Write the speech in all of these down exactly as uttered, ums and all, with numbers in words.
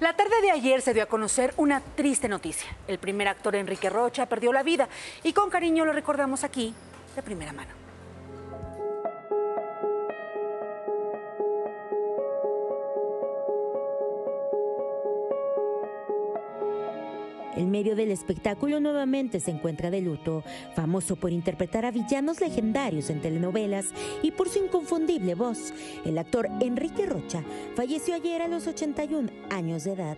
La tarde de ayer se dio a conocer una triste noticia. El primer actor Enrique Rocha perdió la vida y con cariño lo recordamos aquí de primera mano. El medio del espectáculo nuevamente se encuentra de luto, famoso por interpretar a villanos legendarios en telenovelas y por su inconfundible voz. El actor Enrique Rocha falleció ayer a los ochenta y un años de edad.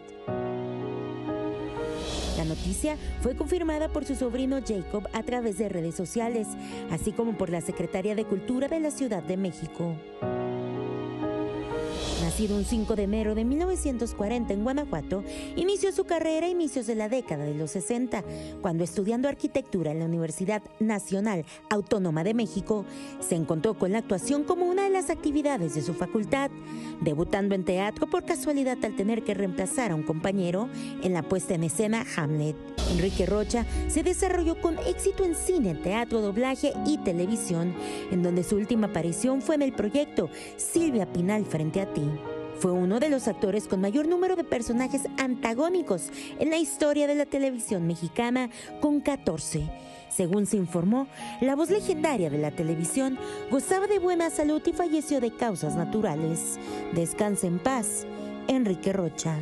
La noticia fue confirmada por su sobrino Jacob a través de redes sociales, así como por la Secretaría de Cultura de la Ciudad de México. Nacido un cinco de enero de mil novecientos cuarenta en Guanajuato, inició su carrera a inicios de la década de los sesenta, cuando estudiando arquitectura en la Universidad Nacional Autónoma de México, se encontró con la actuación como una de las actividades de su facultad, debutando en teatro por casualidad al tener que reemplazar a un compañero en la puesta en escena Hamlet. Enrique Rocha se desarrolló con éxito en cine, teatro, doblaje y televisión, en donde su última aparición fue en el proyecto Silvia Pinal frente a ti. Fue uno de los actores con mayor número de personajes antagónicos en la historia de la televisión mexicana, con catorce. Según se informó, la voz legendaria de la televisión gozaba de buena salud y falleció de causas naturales. Descanse en paz, Enrique Rocha.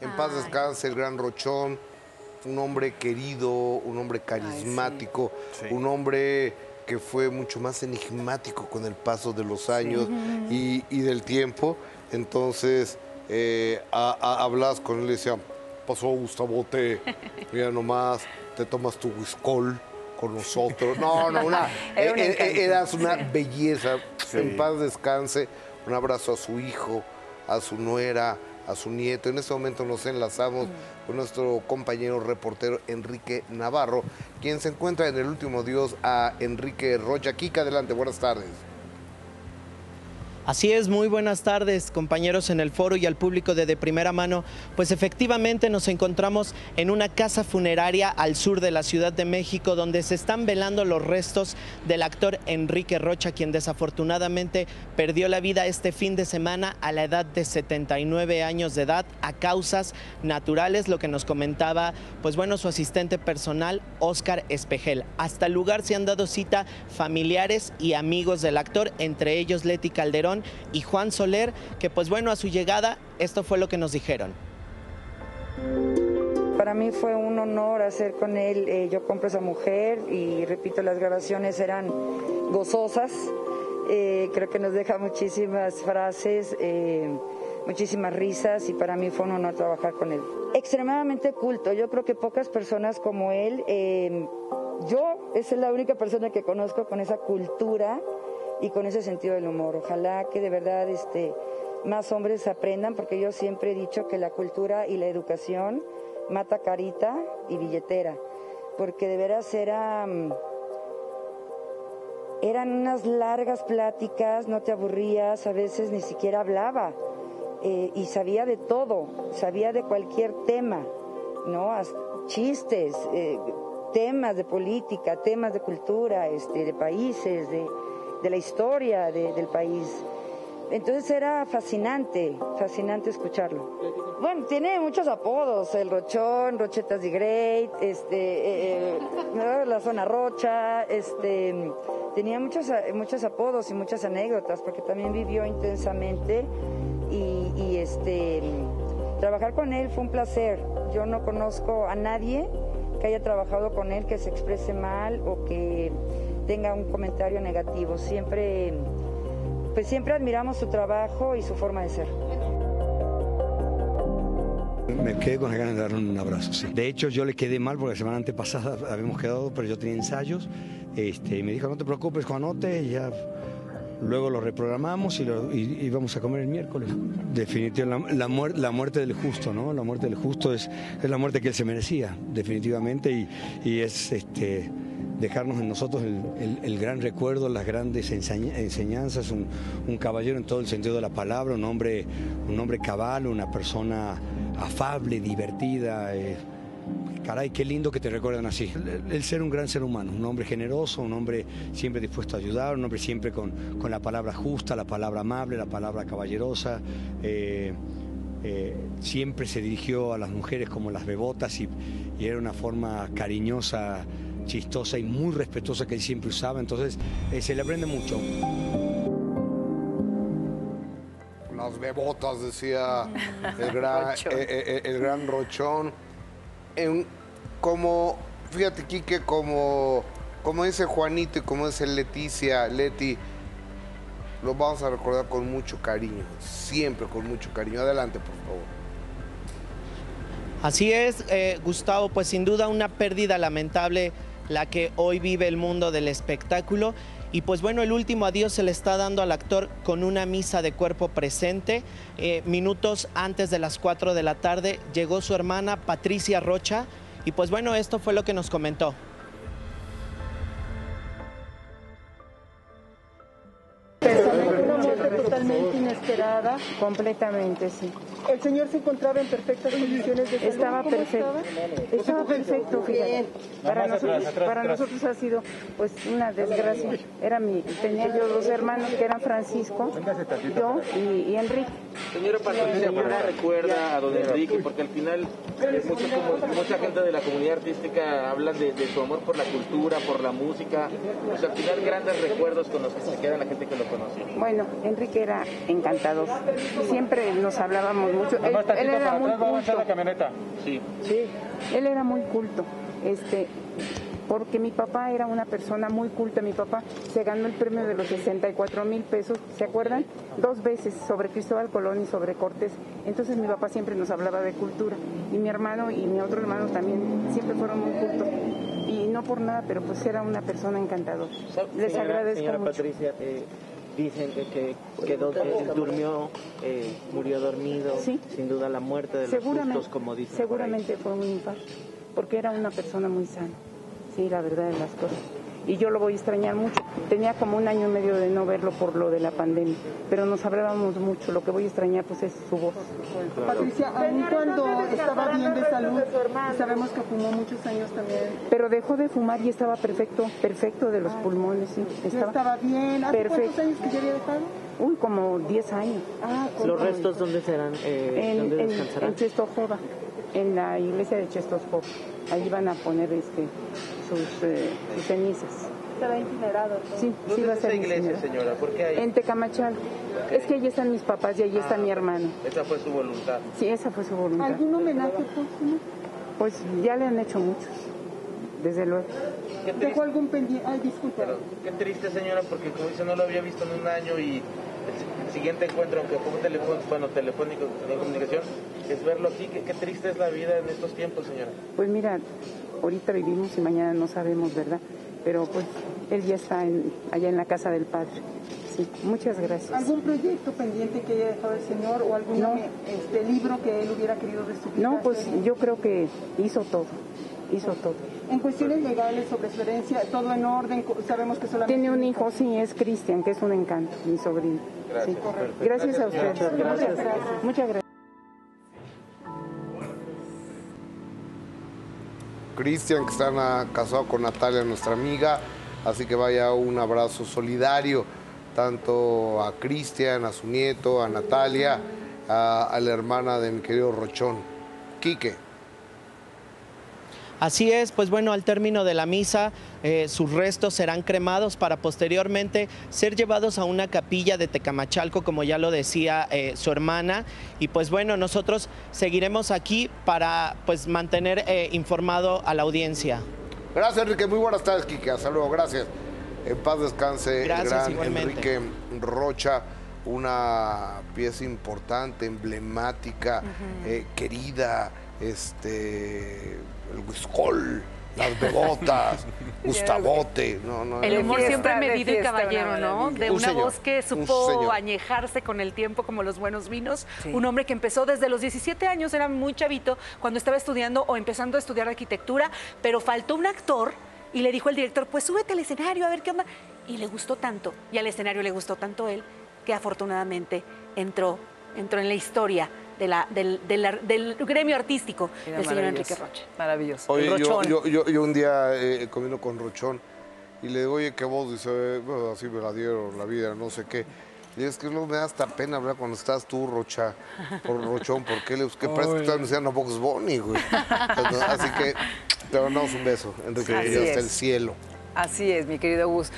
En paz descanse el gran Rochón, un hombre querido, un hombre carismático, Ay, sí. un hombre que fue mucho más enigmático con el paso de los años sí. y, y del tiempo. Entonces, eh, a, a, hablas con él y decía, pasó Gustavote, mira nomás, te tomas tu whiskol con nosotros. No, no, una, era una er, er, eras una belleza. Sí. En paz descanse, un abrazo a su hijo, a su nuera, a su nieto. En este momento nos enlazamos con nuestro compañero reportero Enrique Navarro, quien se encuentra en el último adiós a Enrique Rocha. Kika, adelante, buenas tardes. Así es, muy buenas tardes, compañeros en el foro y al público de De Primera Mano. Pues efectivamente nos encontramos en una casa funeraria al sur de la Ciudad de México, donde se están velando los restos del actor Enrique Rocha, quien desafortunadamente perdió la vida este fin de semana a la edad de setenta y nueve años de edad a causas naturales, lo que nos comentaba, pues bueno, su asistente personal, Óscar Espejel. Hasta el lugar se han dado cita familiares y amigos del actor, entre ellos Lety Calderón y Juan Soler, que pues bueno, a su llegada, esto fue lo que nos dijeron. Para mí fue un honor hacer con él eh, Yo compro esa mujer, y repito, las grabaciones eran gozosas, eh, creo que nos deja muchísimas frases, eh, muchísimas risas, y para mí fue un honor trabajar con él. Extremadamente culto, yo creo que pocas personas como él, eh, yo, esa es la única persona que conozco con esa cultura y con ese sentido del humor. Ojalá que de verdad este, más hombres aprendan, porque yo siempre he dicho que la cultura y la educación mata carita y billetera, porque de veras era, eran unas largas pláticas, no te aburrías, a veces ni siquiera hablaba, eh, y sabía de todo, sabía de cualquier tema, ¿no? Hasta chistes, eh, temas de política, temas de cultura, este, de países, de... de la historia de, del país. Entonces era fascinante, fascinante escucharlo. Bueno, tiene muchos apodos, el Rochón, Rochetas de Great, este, eh, eh, la zona Rocha, este, tenía muchos, muchos apodos y muchas anécdotas, porque también vivió intensamente, y, y este, trabajar con él fue un placer. Yo no conozco a nadie que haya trabajado con él que se exprese mal o que tenga un comentario negativo. Siempre, pues siempre admiramos su trabajo y su forma de ser. Me quedé con las ganas de darle un abrazo, sí. De hecho, yo le quedé mal porque la semana antepasada habíamos quedado, pero yo tenía ensayos. Este, y me dijo, no te preocupes, Juanote, ya... Luego lo reprogramamos y, lo, y, y vamos a comer el miércoles. Definitivamente, la, la, muer, la muerte del justo, ¿no? La muerte del justo es, es la muerte que él se merecía, definitivamente, y, y es... este, dejarnos en nosotros el, el, el gran recuerdo, las grandes enseñanzas, un, un caballero en todo el sentido de la palabra, un hombre, un hombre cabal, una persona afable, divertida, eh, Caray, qué lindo que te recuerdan así. El, el ser un gran ser humano, un hombre generoso, un hombre siempre dispuesto a ayudar, un hombre siempre con, con la palabra justa, la palabra amable, la palabra caballerosa. Eh, eh, siempre se dirigió a las mujeres como las bebotas y, y era una forma cariñosa, chistosa y muy respetuosa que él siempre usaba. Entonces, eh, se le aprende mucho. Las bebotas, decía el gran, el, el, el gran Rochón. En, como, fíjate, Quique, como, como dice Juanito y como dice Leticia, Leti, los vamos a recordar con mucho cariño, siempre con mucho cariño. Adelante, por favor. Así es, eh, Gustavo, pues sin duda una pérdida lamentable la que hoy vive el mundo del espectáculo. Y pues bueno, el último adiós se le está dando al actor con una misa de cuerpo presente. Eh, minutos antes de las cuatro de la tarde llegó su hermana Patricia Rocha y pues bueno, esto fue lo que nos comentó. Totalmente inesperada. Completamente, sí. ¿El señor se encontraba en perfectas condiciones de salud? Estaba perfecto. Estaba, estaba perfecto, bien. Para nosotros, para nosotros ha sido pues una desgracia. Era mi, tenía yo dos hermanos que eran Francisco, yo y, y Enrique. Señora Patricia, ¿por qué recuerda a don Enrique? Porque al final mucho, como, mucha gente de la comunidad artística habla de, de su amor por la cultura, por la música. Pues al final grandes recuerdos con los que se queda la gente que lo conoce. Bueno, Enrique era encantador. Siempre nos hablábamos mucho. Él, él era muy culto. Sí. Sí. Él era muy culto. Este, porque mi papá era una persona muy culta. Mi papá se ganó el premio de los sesenta y cuatro mil pesos, ¿se acuerdan? Dos veces, sobre Cristóbal Colón y sobre Cortés. Entonces mi papá siempre nos hablaba de cultura. Y mi hermano y mi otro hermano también siempre fueron muy cultos. Y no por nada, pero pues era una persona encantadora. Les señora, agradezco señora mucho. Patricia, eh... dicen que quedó, eh, durmió, eh, murió dormido, ¿sí? Sin duda la muerte de los justos, como dicen. Seguramente fue un impacto, porque era una persona muy sana, sí, la verdad de las cosas. Y yo lo voy a extrañar mucho. Tenía como un año y medio de no verlo por lo de la pandemia, pero nos hablábamos mucho. Lo que voy a extrañar pues es su voz. Claro. Patricia, aún cuando estaba bien de salud, sabemos que fumó muchos años también. Pero dejó de fumar y estaba perfecto, perfecto de los Ay, pulmones. Sí. Estaba, estaba bien. ¿Hace cuántos años que ya había dejado? Uy, como diez años. Ah, ¿los restos dónde serán? Eh, en, ¿Dónde en, descansarán? En Chestojova, en la iglesia de Chestojova. Ahí van a poner este... Sus, eh, sus cenizas. ¿Estará incinerado? ¿No? Sí, sí va a ser incinerado. Señora, ¿por qué ahí? En Tecamachalco. Okay. Es que allí están mis papás y allí ah, está mi hermano. Esa fue su voluntad. Sí, esa fue su voluntad. ¿Algún homenaje póstumo? Pues ya le han hecho muchos, desde luego. ¿Dejó algún pendiente? Ay, disculpa. Pero, qué triste, señora, porque como dice, no lo había visto en un año y... El siguiente encuentro, aunque fue un teléfono, bueno, telefónico, de comunicación, es verlo aquí. Qué, qué triste es la vida en estos tiempos, señora. Pues mira, ahorita vivimos y mañana no sabemos, ¿verdad? Pero pues él ya está en, allá en la casa del padre. Sí, muchas gracias. ¿Algún proyecto pendiente que haya dejado el señor o algún no, este, libro que él hubiera querido resucitar? No, pues yo creo que hizo todo, hizo todo. En cuestiones legales sobre su herencia, todo en orden, sabemos que solamente... Tiene un hijo, sí, es Cristian, que es un encanto, mi sobrino. Gracias, sí. Gracias, gracias a usted. Gracias. Gracias. Gracias. Muchas gracias. Cristian, que está casado con Natalia, nuestra amiga, así que vaya un abrazo solidario, tanto a Cristian, a su nieto, a Natalia, a, a la hermana de mi querido Rochón. Quique. Así es, pues bueno, al término de la misa, eh, sus restos serán cremados para posteriormente ser llevados a una capilla de Tecamachalco, como ya lo decía eh, su hermana. Y pues bueno, nosotros seguiremos aquí para pues mantener eh, informado a la audiencia. Gracias, Enrique. Muy buenas tardes, Quique. Hasta luego, gracias. En paz descanse gracias, el gran igualmente. Enrique Rocha, una pieza importante, emblemática, uh-huh. eh, querida, este... el Huiscol, las bebotas, Gustavote. No, no, el humor siempre medido y caballero, ¿no? De una voz que supo añejarse con el tiempo como los buenos vinos. Sí. Un hombre que empezó desde los diecisiete años, era muy chavito, cuando estaba estudiando o empezando a estudiar arquitectura, pero faltó un actor y le dijo el director, pues súbete al escenario a ver qué onda. Y le gustó tanto, y al escenario le gustó tanto él, que afortunadamente entró, entró en la historia de la, del, del, del gremio artístico Mira, del señor Enrique Rocha. Maravilloso. Oye, yo, yo, yo, yo un día eh, comiendo con Rochón y le digo, oye, qué voz, dice, bueno, así me la dieron la vida, no sé qué. Y es que no me da hasta pena hablar cuando estás tú, Rocha, por Rochón, porque le que parece que estás anunciando a Box Bunny, güey. Así que te mandamos un beso, Enrique, hasta el cielo. Así es, mi querido Gus.